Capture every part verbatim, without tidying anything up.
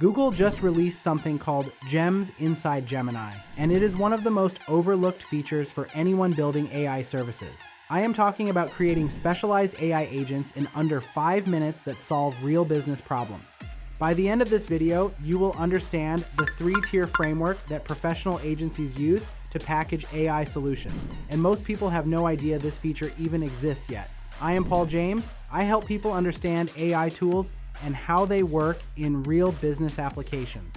Google just released something called Gems inside Gemini, and it is one of the most overlooked features for anyone building A I services. I am talking about creating specialized A I agents in under five minutes that solve real business problems. By the end of this video, you will understand the three-tier framework that professional agencies use to package A I solutions, and most people have no idea this feature even exists yet. I am Paul James. I help people understand A I tools and how they work in real business applications.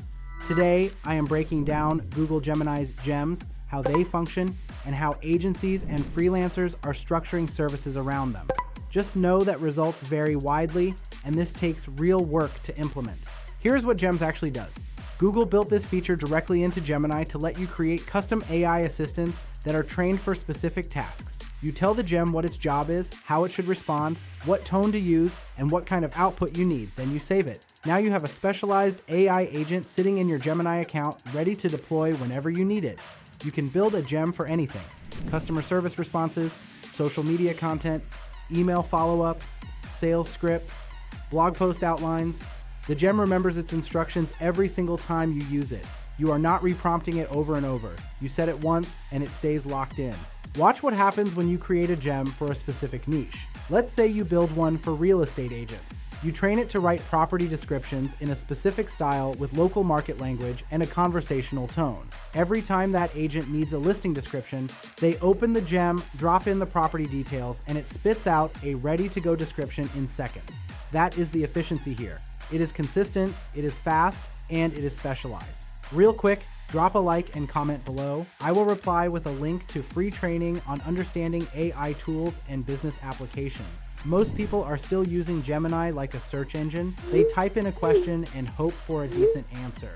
Today, I am breaking down Google Gemini's Gems, how they function, and how agencies and freelancers are structuring services around them. Just know that results vary widely, and this takes real work to implement. Here's what Gems actually does. Google built this feature directly into Gemini to let you create custom A I assistants that are trained for specific tasks. You tell the gem what its job is, how it should respond, what tone to use, and what kind of output you need, then you save it. Now you have a specialized A I agent sitting in your Gemini account ready to deploy whenever you need it. You can build a gem for anything: customer service responses, social media content, email follow-ups, sales scripts, blog post outlines. The gem remembers its instructions every single time you use it. You are not reprompting it over and over. You set it once and it stays locked in. Watch what happens when you create a gem for a specific niche. Let's say you build one for real estate agents. You train it to write property descriptions in a specific style with local market language and a conversational tone. Every time that agent needs a listing description, they open the gem, drop in the property details, and it spits out a ready-to-go description in seconds. That is the efficiency here. It is consistent, it is fast, and it is specialized. Real quick, drop a like and comment below. I will reply with a link to free training on understanding A I tools and business applications. Most people are still using Gemini like a search engine. They type in a question and hope for a decent answer.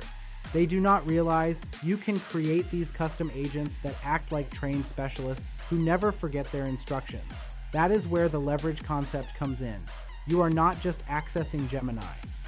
They do not realize you can create these custom agents that act like trained specialists who never forget their instructions. That is where the leverage concept comes in. You are not just accessing Gemini.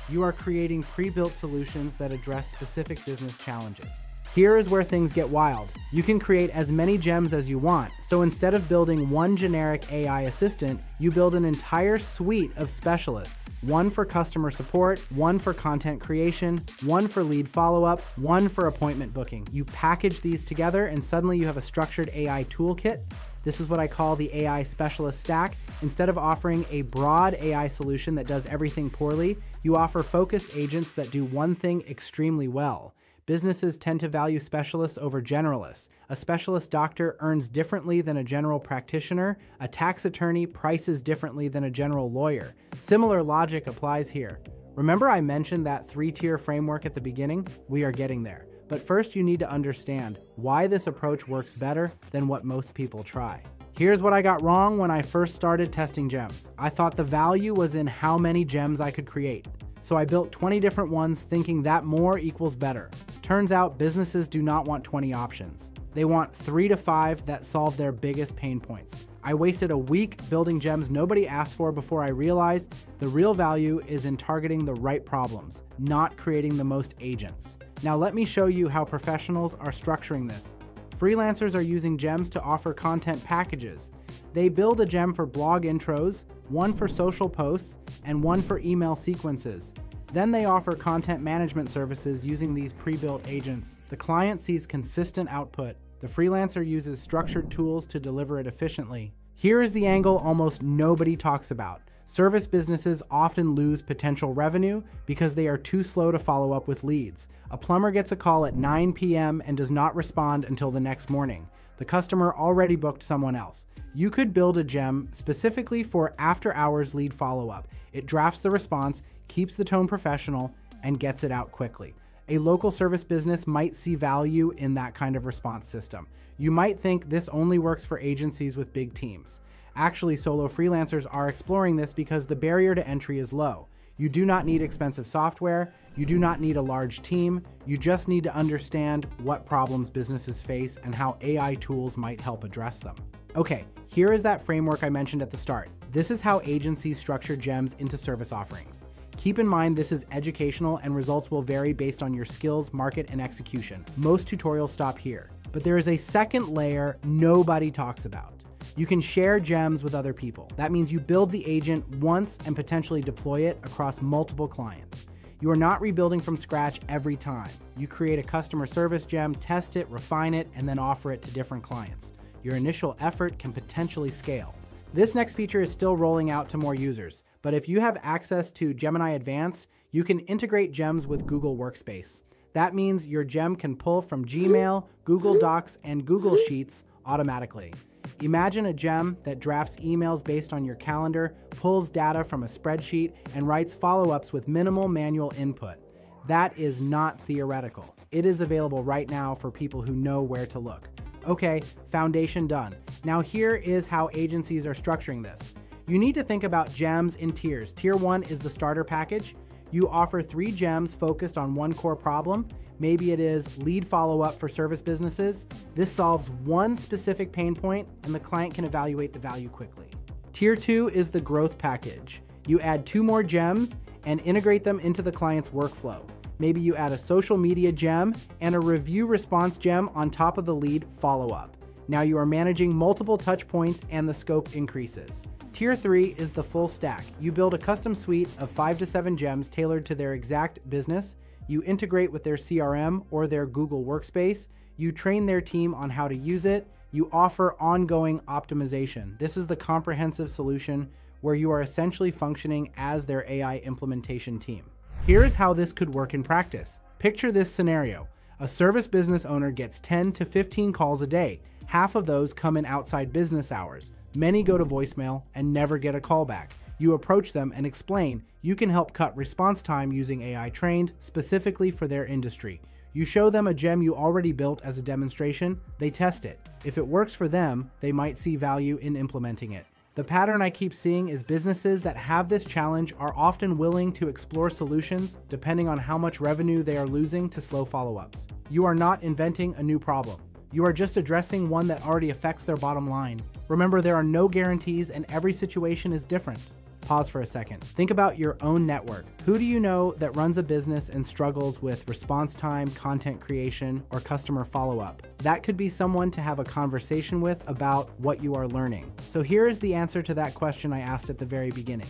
You are creating pre-built solutions that address specific business challenges. Here is where things get wild. You can create as many gems as you want, so instead of building one generic A I assistant, you build an entire suite of specialists. One for customer support, one for content creation, one for lead follow-up, one for appointment booking. You package these together and suddenly you have a structured A I toolkit. This is what I call the A I specialist stack. Instead of offering a broad A I solution that does everything poorly, you offer focused agents that do one thing extremely well. Businesses tend to value specialists over generalists. A specialist doctor earns differently than a general practitioner. A tax attorney prices differently than a general lawyer. Similar logic applies here. Remember I mentioned that three-tier framework at the beginning? We are getting there. But first, you need to understand why this approach works better than what most people try. Here's what I got wrong when I first started testing gems. I thought the value was in how many gems I could create. So I built twenty different ones thinking that more equals better. Turns out businesses do not want twenty options. They want three to five that solve their biggest pain points. I wasted a week building gems nobody asked for before I realized the real value is in targeting the right problems, not creating the most agents. Now let me show you how professionals are structuring this. Freelancers are using gems to offer content packages. They build a gem for blog intros, one for social posts, and one for email sequences. Then they offer content management services using these pre-built agents. The client sees consistent output. The freelancer uses structured tools to deliver it efficiently. Here is the angle almost nobody talks about. Service businesses often lose potential revenue because they are too slow to follow up with leads. A plumber gets a call at nine p m and does not respond until the next morning. The customer already booked someone else. You could build a gem specifically for after-hours lead follow-up. It drafts the response, keeps the tone professional, and gets it out quickly. A local service business might see value in that kind of response system. You might think this only works for agencies with big teams. Actually, solo freelancers are exploring this because the barrier to entry is low. You do not need expensive software. You do not need a large team. You just need to understand what problems businesses face and how A I tools might help address them. Okay, here is that framework I mentioned at the start. This is how agencies structure gems into service offerings. Keep in mind this is educational and results will vary based on your skills, market, and execution. Most tutorials stop here. But there is a second layer nobody talks about. You can share gems with other people. That means you build the agent once and potentially deploy it across multiple clients. You are not rebuilding from scratch every time. You create a customer service gem, test it, refine it, and then offer it to different clients. Your initial effort can potentially scale. This next feature is still rolling out to more users, but if you have access to Gemini Advanced, you can integrate gems with Google Workspace. That means your gem can pull from Gmail, Google Docs, and Google Sheets automatically. Imagine a gem that drafts emails based on your calendar, pulls data from a spreadsheet, and writes follow-ups with minimal manual input. That is not theoretical. It is available right now for people who know where to look. Okay, foundation done. Now here is how agencies are structuring this. You need to think about gems in tiers. Tier one is the starter package. You offer three gems focused on one core problem. Maybe it is lead follow-up for service businesses. This solves one specific pain point and the client can evaluate the value quickly. Tier two is the growth package. You add two more gems and integrate them into the client's workflow. Maybe you add a social media gem and a review response gem on top of the lead follow-up. Now you are managing multiple touch points and the scope increases. Tier three is the full stack. You build a custom suite of five to seven gems tailored to their exact business. You integrate with their C R M or their Google Workspace. You train their team on how to use it. You offer ongoing optimization. This is the comprehensive solution where you are essentially functioning as their A I implementation team. Here's how this could work in practice. Picture this scenario. A service business owner gets ten to fifteen calls a day. Half of those come in outside business hours. Many go to voicemail and never get a call back. You approach them and explain you can help cut response time using A I trained specifically for their industry. You show them a gem you already built as a demonstration, they test it. If it works for them, they might see value in implementing it. The pattern I keep seeing is businesses that have this challenge are often willing to explore solutions depending on how much revenue they are losing to slow follow-ups. You are not inventing a new problem. You are just addressing one that already affects their bottom line. Remember, there are no guarantees and every situation is different. Pause for a second. Think about your own network. Who do you know that runs a business and struggles with response time, content creation, or customer follow-up? That could be someone to have a conversation with about what you are learning. So here is the answer to that question I asked at the very beginning.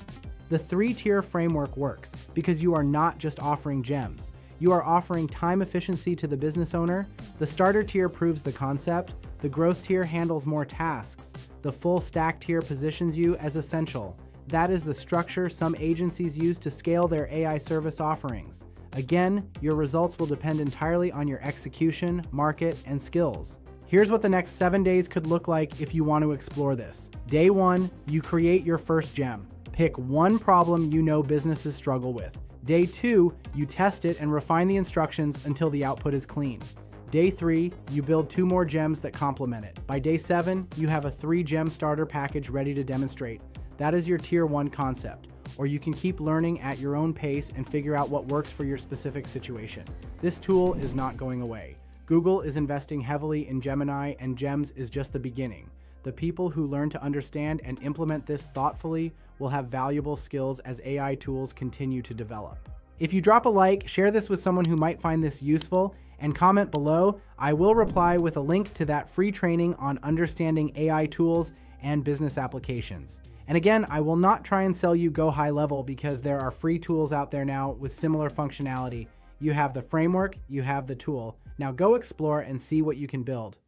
The three-tier framework works because you are not just offering gems. You are offering time efficiency to the business owner. The starter tier proves the concept. The growth tier handles more tasks. The full stack tier positions you as essential. That is the structure some agencies use to scale their A I service offerings. Again, your results will depend entirely on your execution, market, and skills. Here's what the next seven days could look like if you want to explore this. Day one, you create your first gem. Pick one problem you know businesses struggle with. Day two, you test it and refine the instructions until the output is clean. Day three, you build two more gems that complement it. By day seven, you have a three-gem starter package ready to demonstrate. That is your tier one concept, or you can keep learning at your own pace and figure out what works for your specific situation. This tool is not going away. Google is investing heavily in Gemini, and Gems is just the beginning. The people who learn to understand and implement this thoughtfully will have valuable skills as A I tools continue to develop. If you drop a like, share this with someone who might find this useful, and comment below. I will reply with a link to that free training on understanding A I tools and business applications. And again, I will not try and sell you Go High Level because there are free tools out there now with similar functionality. You have the framework, you have the tool. Now go explore and see what you can build.